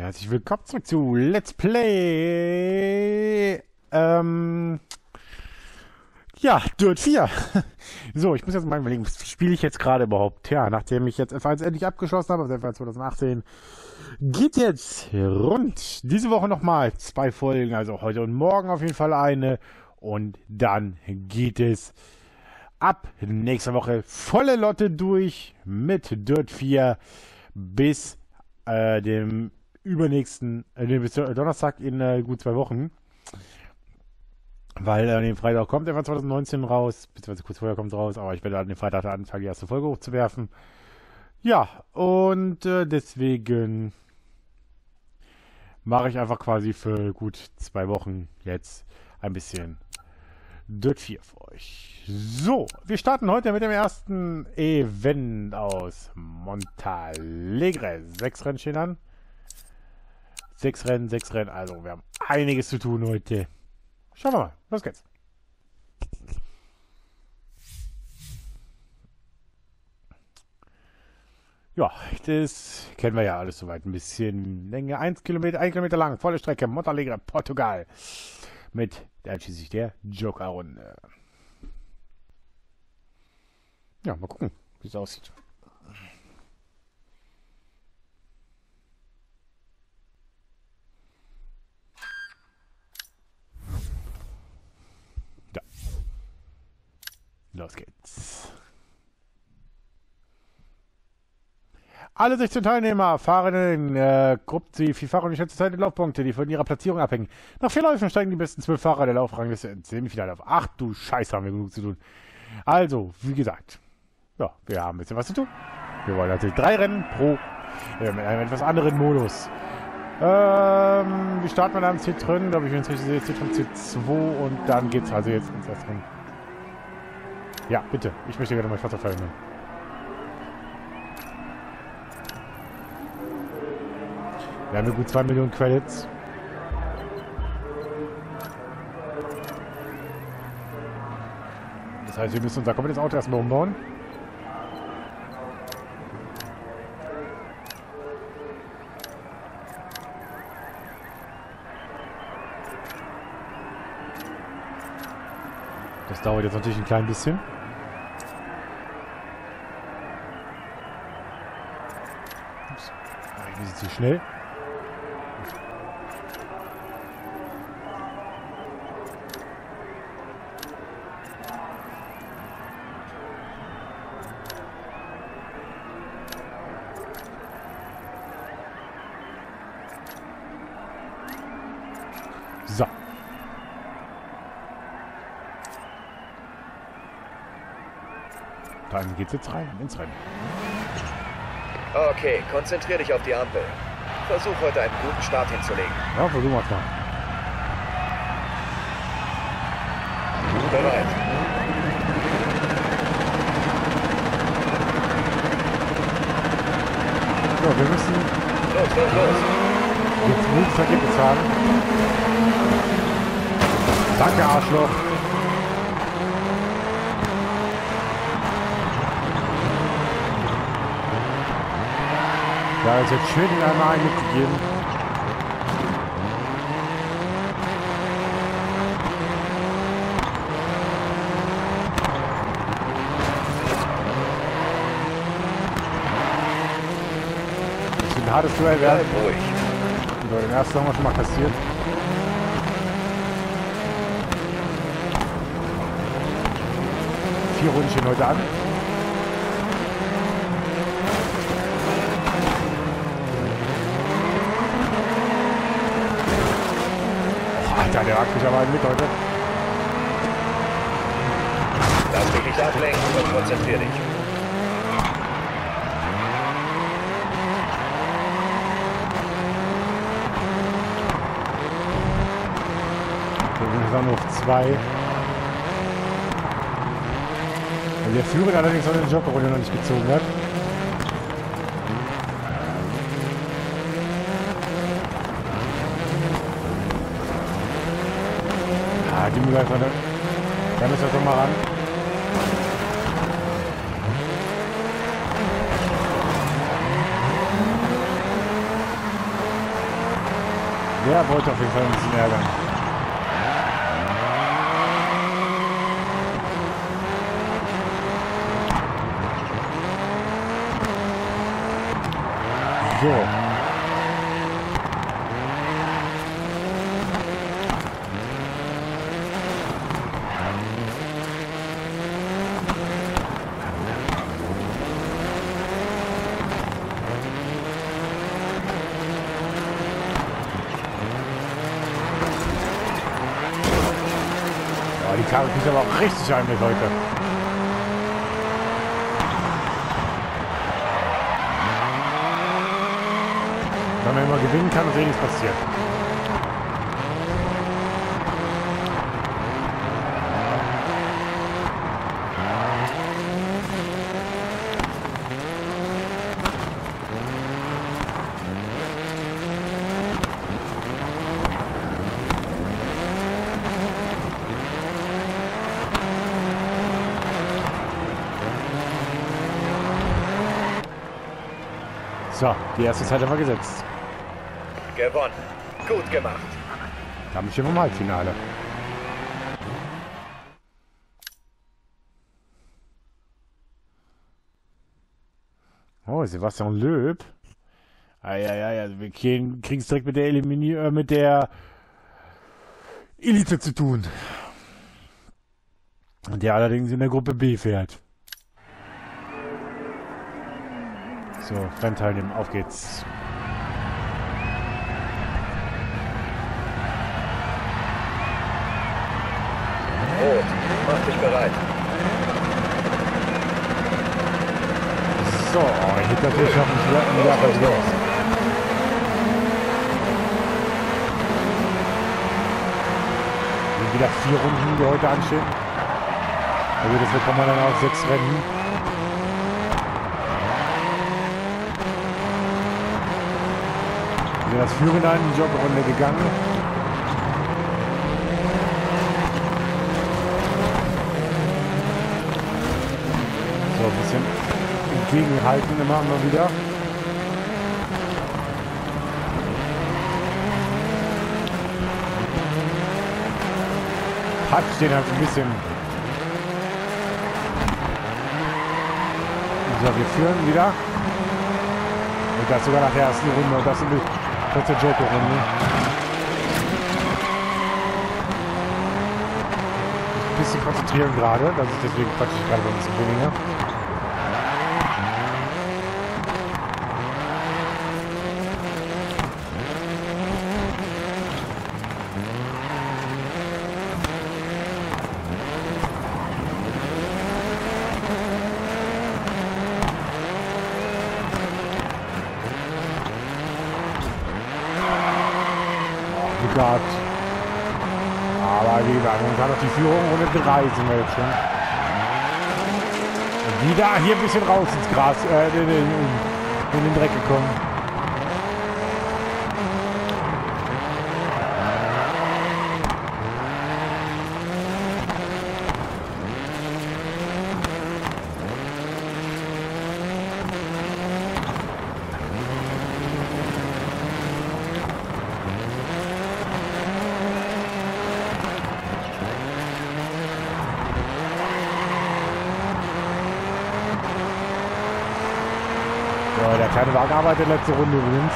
Herzlich willkommen zurück zu Let's Play ja, DiRT 4. So, ich muss jetzt mal überlegen, was spiele ich jetzt gerade überhaupt? Ja, nachdem ich jetzt F1 endlich abgeschlossen habe, also F1 2018, geht jetzt rund. Diese Woche nochmal 2 Folgen, also heute und morgen auf jeden Fall eine. Und dann geht es ab nächster Woche volle Lotte durch mit DiRT 4 bis dem übernächsten, bis Donnerstag in gut 2 Wochen. Weil an dem Freitag kommt F1 2019 raus, beziehungsweise kurz vorher kommt es raus, aber ich werde an dem Freitag anfangen, die erste Folge hochzuwerfen. Ja, und deswegen mache ich einfach quasi für gut 2 Wochen jetzt ein bisschen DiRT 4 für euch. So, wir starten heute mit dem ersten Event aus Montalegre. 6 Rennen stehen an. 6 Rennen, also wir haben einiges zu tun heute. Schauen wir mal, los geht's. Ja, das kennen wir ja alles soweit. Ein bisschen Länge, 1 Kilometer lang, volle Strecke, Montalegre, Portugal. Mit einschließlich der Joker-Runde. Ja, mal gucken, wie es aussieht. Los geht's. Alle 16 Teilnehmer fahren in Gruppen, die Fahrer und die schnellste Zeit in Laufpunkte, die von ihrer Platzierung abhängen. Nach 4 Läufen steigen die besten 12 Fahrer der Laufrangliste ins Semifinale auf. Ach du Scheiße, haben wir genug zu tun. Also, wie gesagt, ja, wir haben ein bisschen was zu tun. Wir wollen natürlich 3 Rennen pro mit einem etwas anderen Modus. Wir starten mit einem Citroën, glaube ich, wenn ich es richtig sehe, Citroën C2, und dann geht's also jetzt ins erste Rennen. Ja, bitte. Ich möchte gerne mein Fahrzeug verändern. Wir haben gut 2 Millionen Credits. Das heißt, wir müssen unser komplettes Auto erstmal umbauen. Das dauert jetzt natürlich ein klein bisschen. Zu schnell. So. Dann geht's jetzt rein, ins Rennen. Okay, konzentrier dich auf die Ampel. Versuch heute einen guten Start hinzulegen. Ja, versuchen wir es mal. Bereit. So, wir müssen los. Jetzt gutes Ergebnis haben. Danke, Arschloch. Da ist jetzt schön in einmal mitgegeben. Das ist ein hartes Duell werden. Über den ersten haben wir schon mal kassiert. Vier Runden stehen heute an. Ja, der ragt mich aber mit heute. Lass dich nicht ablenken und konzentrier dich. Wir sind auf 2. Weil der Führer allerdings auch den Joker-Runde noch nicht gezogen hat. Die Müller ist eine. Da müssen wir schon mal ran. Der wollte auf jeden Fall ein bisschen ärgern. So. Die Karre kriegt aber auch richtig heimlich heute. Wenn man immer gewinnen kann, ist eh nichts passiert. So, die erste Zeit haben wir gesetzt. Gewonnen. Gut gemacht. Damit stehen wir im Halbfinale. Oh, Sébastien Loeb. Eieiei, wir kriegen es direkt mit der Elite zu tun. Der allerdings in der Gruppe B fährt. So, Rennen teilnehmen, auf geht's. Rot, mach dich bereit. So, ich hätte natürlich noch einen Lappen los. Sind wieder 4 Runden, die heute anstehen. Also das bekommen wir dann auch 6 Rennen. Das Führen da in die Jobrunde gegangen. So, ein bisschen entgegenhalten immer mal wieder. Hat den halt ein bisschen. So, wir führen wieder. Und das sogar nach der ersten Runde. Und das ein bisschen. Das ist der Joker-Runde. Ein bisschen konzentrieren gerade, das ist deswegen praktisch gerade ein bisschen weniger. Gehabt. Aber wie gesagt, man kann auch die Führung ohne 3 sind wir jetzt schon. Und wieder hier ein bisschen raus ins Gras, in den Dreck gekommen. Der kleine Wagen arbeitet letzte Runde übrigens.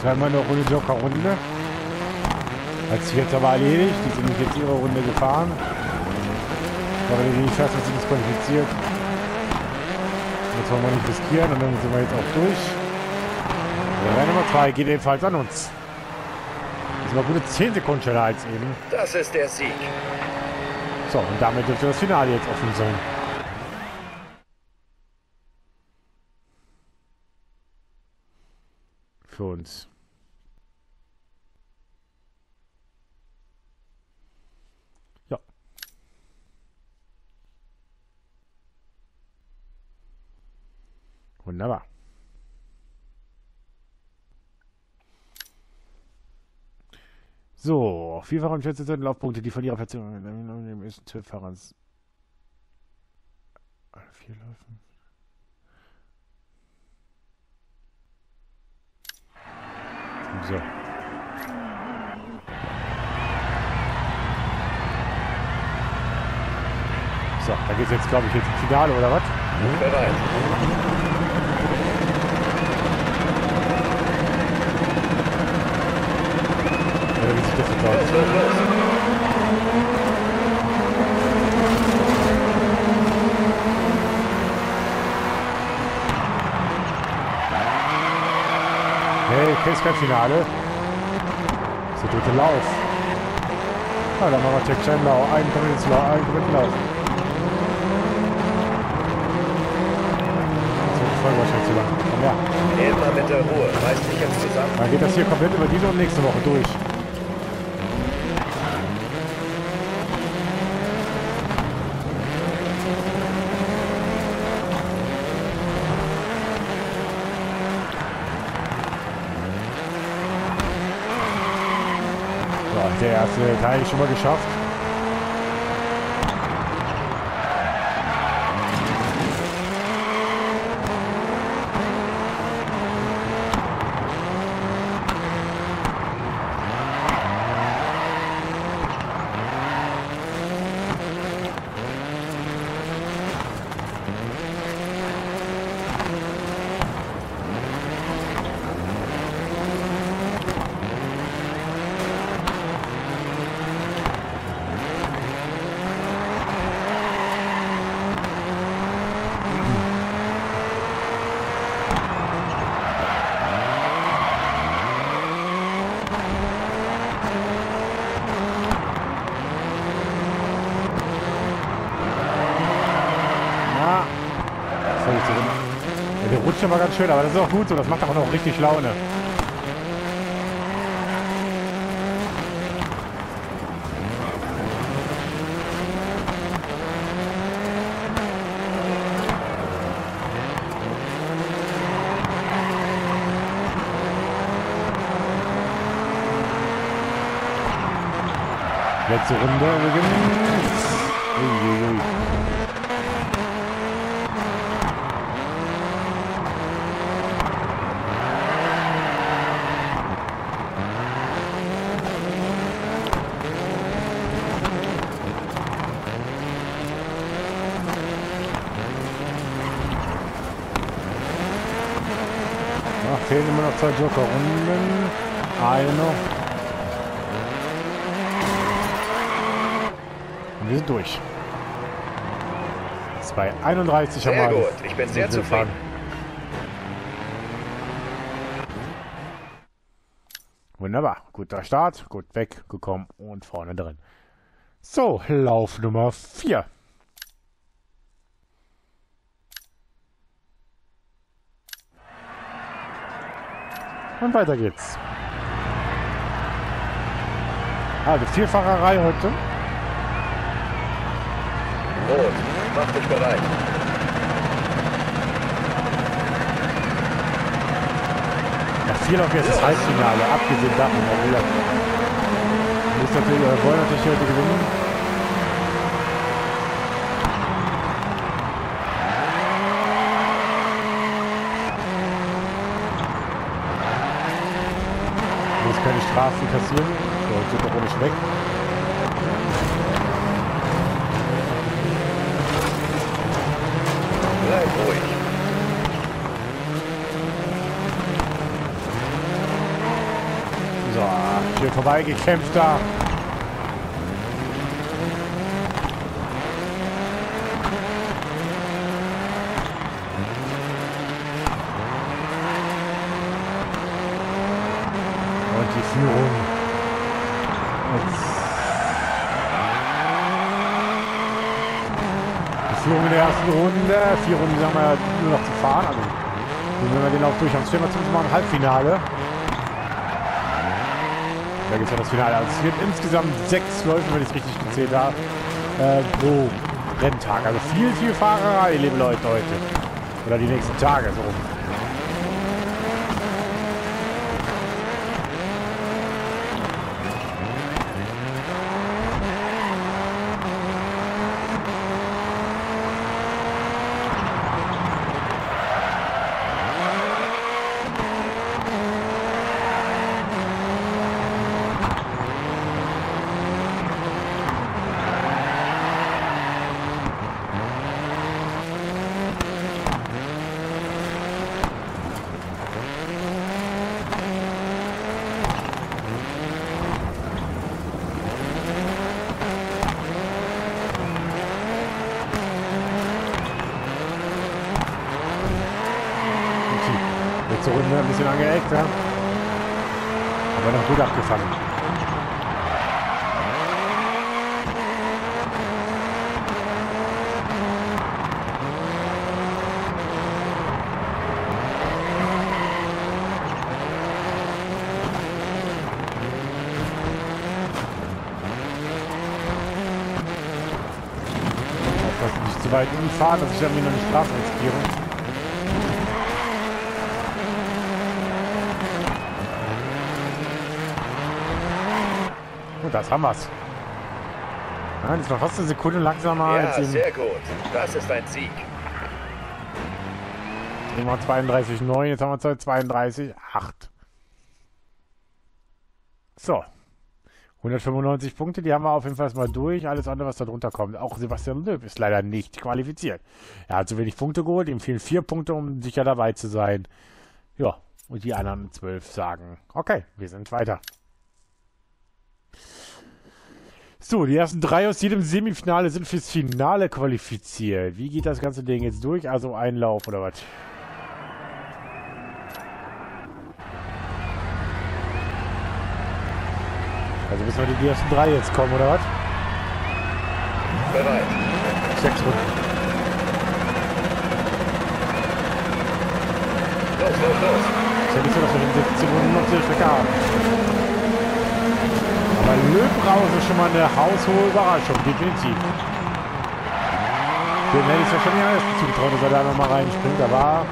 Zweimal eine Runde Joker-Runde. Hat sich jetzt aber erledigt. Die sind jetzt ihre Runde gefahren. Aber wenn die nicht fährt, wird sie disqualifiziert. Das wollen wir nicht riskieren und dann sind wir jetzt auch durch. Rennen Nummer 2 geht ebenfalls an uns. Das war gute 10 Sekunden schneller als eben. Das ist der Sieg. So, und damit dürfte das Finale jetzt offen sein. Für uns. Ja. Wunderbar. So, Vielfach und Schätze sollten Laufpunkte, die Verliererplatzierung dem ersten Turnfahrer. Alle vier Läufen. So. So, da geht es jetzt, glaube ich, ins Finale, oder was? Wer weiß. Das ist toll. Hey, kennst kein Finale. Das ist der dritte Lauf. Ah, dann machen wir Check Scheinlau. Einen Kommenslauf, einen Kommenslauf. Das wird voll wahrscheinlich zu lang. Komm her. Immer mit der Ruhe. Reiß dich jetzt zusammen. Dann geht das hier komplett über diese und nächste Woche durch. Der erste Teil schon mal geschafft. War ganz schön, aber das ist auch gut so, das macht auch noch richtig Laune. Letzte Runde übrigens. Fehlen immer noch 2 Joker-Runden. Eine noch. Und wir sind durch. 2:31 am Abend. Sehr gut, ich bin sehr zufrieden. Wunderbar. Guter Start, gut weggekommen und vorne drin. So, Lauf Nummer 4. Und weiter geht's. Also Vierfahrerei heute. Rot, mach dich bereit. Das Ziel auf jetzt das Halbfinale, abgesehen davon. Wir wollen natürlich heute gewinnen. Keine Strafen kassieren. So, jetzt sind wir ohne Schreck. Bleib ruhig. So, hier vorbei gekämpft da. Führung in der ersten Runde. 4 Runden haben wir nur noch zu fahren. Also, wenn wir den Lauf durch haben, stehen wir zumindest mal im Halbfinale. Da gibt es ja das Finale. Also es wird insgesamt 6 Läufe, wenn ich es richtig gezählt habe, pro Renntag. Also viel Fahrerei, liebe Leute, heute. Oder die nächsten Tage, so rum. letzte Runde ein bisschen angeeckt, ja. Aber noch gut abgefangen. Dass ich nicht zu weit in die fahre, dass ich dann wieder eine Straße riskiere. Das haben wir's. Nein, das war fast eine Sekunde langsamer. Ja, als sehr gut. Das ist ein Sieg. Jetzt haben wir 32,9. Jetzt haben wir 32,8. So. 195 Punkte, die haben wir auf jeden Fall mal durch. Alles andere, was da drunter kommt. Auch Sébastien Loeb ist leider nicht qualifiziert. Er hat zu wenig Punkte geholt. Ihm fehlen 4 Punkte, um sicher dabei zu sein. Ja, und die anderen 12 sagen, okay, wir sind weiter. So, die ersten 3 aus jedem Semifinale sind fürs Finale qualifiziert. Wie geht das ganze Ding jetzt durch? Also ein Lauf oder was? Also müssen wir die ersten 3 jetzt kommen oder was? Bereit. 6 Runden. Los. Ich hätte nicht so, dass wir den 17 Runden noch die Strecke haben. Aber Löb raus ist schon mal eine haushohe Überraschung, definitiv. Den hätte ich es ja schon nicht zugetraut, dass er da nochmal reinspringt. Da war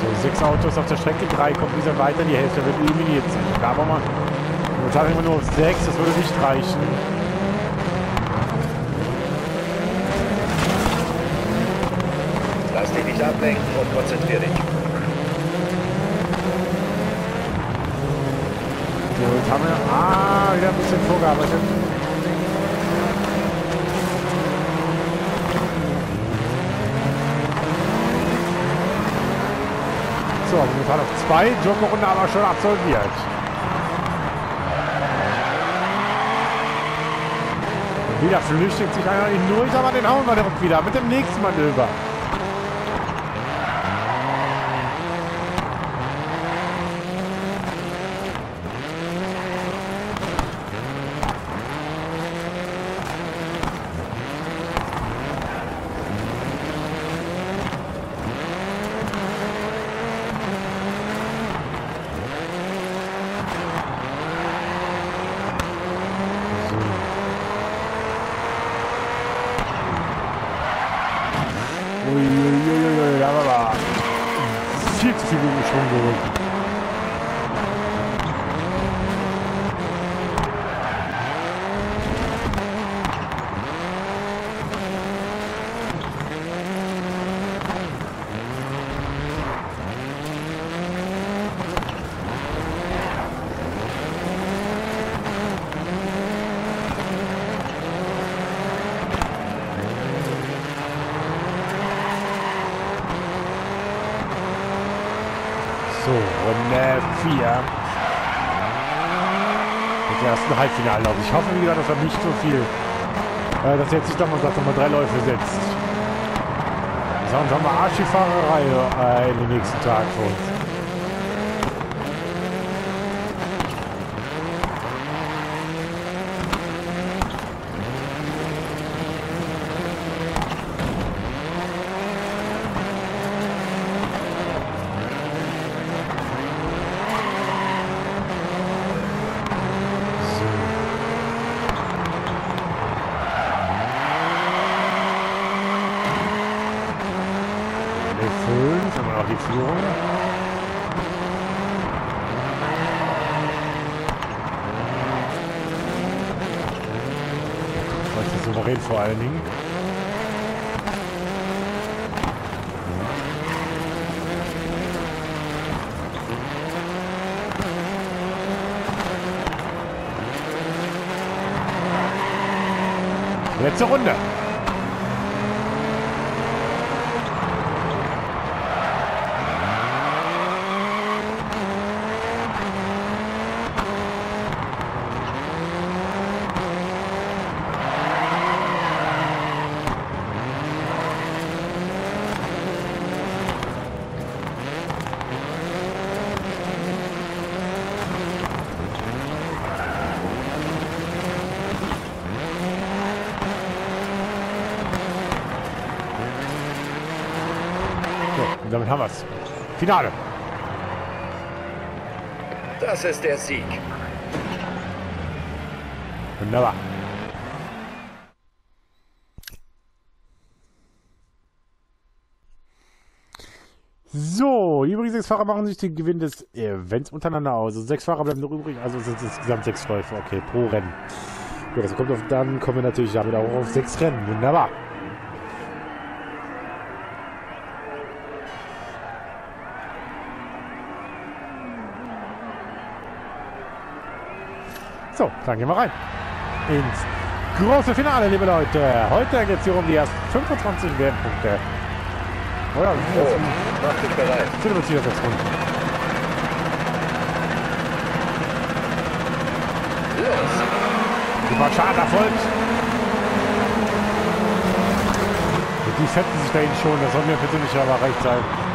so 6 Autos auf der Strecke, 3 kommen dieser weiter, die Hälfte wird eliminiert sein. Da haben wir mal, jetzt haben wir nur auf 6, das würde nicht reichen. Lass dich nicht ablenken und konzentrier dich. Jetzt haben wir wieder ein bisschen vorgearbeitet. So, wir fahren auf 2. Joker-Runde aber schon absolviert. Und wieder flüchtet sich einer hindurch, aber den hauen wir direkt wieder mit dem nächsten Manöver. So, Runde 4. Mit der ersten Halbfinallauf. Ich hoffe, wie gesagt, dass er nicht so viel, dass er jetzt nicht nochmal sagt, nochmal 3 Läufe setzt. Sonst haben wir Arschifahrerei in den nächsten Tag für uns. Souverän vor allen Dingen. Letzte Runde. Und damit haben wir es. Finale. Das ist der Sieg. Wunderbar. So, die übrigen 6 Fahrer machen sich den Gewinn des Events untereinander aus. Also 6 Fahrer bleiben noch übrig, also sind es insgesamt 6 Läufe. Okay, pro Rennen. Gut, also dann kommen wir natürlich damit auch auf 6 Rennen. Wunderbar. So, dann gehen wir rein ins große Finale, liebe Leute. Heute geht es hier um die ersten 25 WM-Punkte. Oder? Oh, mach dich bereit. Sind wir jetzt runter. Los! Die Marschart erfolgt. Und die fetten sich dahin schon, das soll mir persönlich aber recht sein.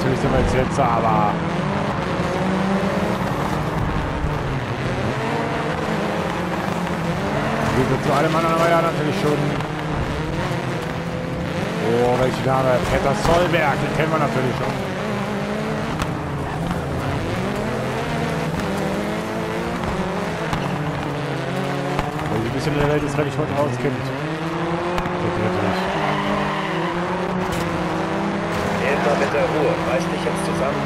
Natürlich sind wir jetzt letzter, aber... zu allem anderen war ja natürlich schon. Oh, welchen Name? Peter Solberg, den kennen wir natürlich schon. Weil ein bisschen in der Welt ist, wenn ich heute auskennt. Immer mit der Ruhe, reiß dich jetzt zusammen.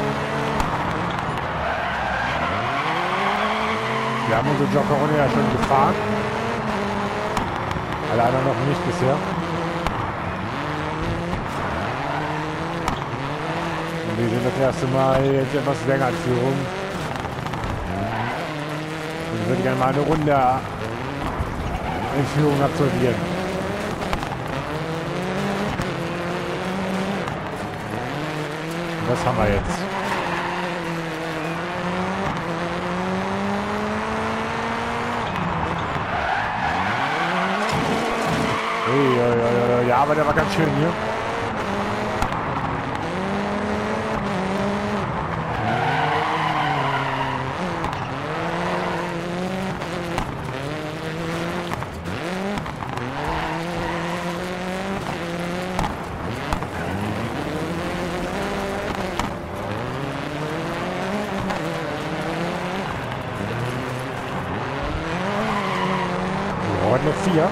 Wir haben unsere Jokerone ja schon gefahren. Leider noch nicht bisher. Und wir sind das erste Mal jetzt etwas länger als hier rum. Und ich würde gerne mal eine Runde in Führung absolvieren. Und das haben wir jetzt. Ja, aber der war ganz schön hier. Heute noch 4.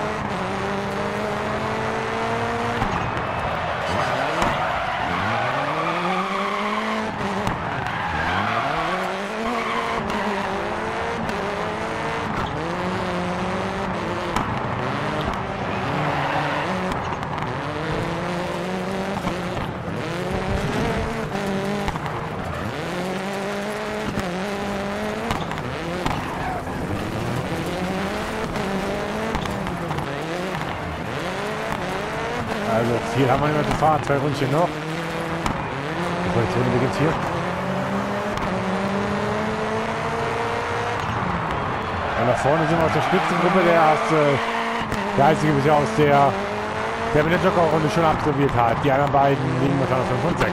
Also viel haben wir nicht mehr zu fahren, 2 Rundchen noch. Die Position beginnt hier. Und nach vorne sind wir aus der Spitzengruppe, der einzige bisher aus der mit der Joker-Runde schon absolviert hat. Die anderen beiden liegen mit 5 und 6.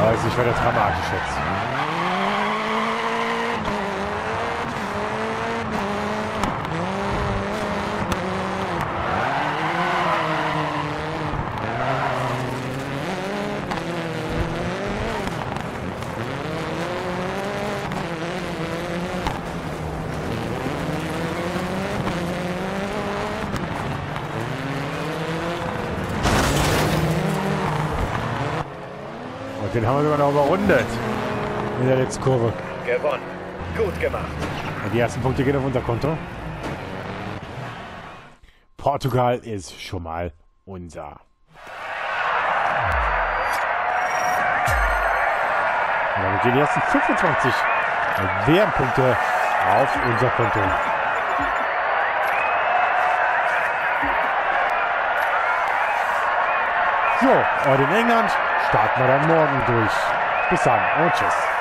Aber es ist wieder dramatisch jetzt. Den haben wir sogar noch überrundet in der letzten Kurve. Gewonnen. Gut gemacht. Die ersten Punkte gehen auf unser Konto. Portugal ist schon mal unser. Und damit gehen die ersten 25 WM-Punkte auf unser Konto. Jo, und in England starten wir dann morgen durch. Bis dann und tschüss.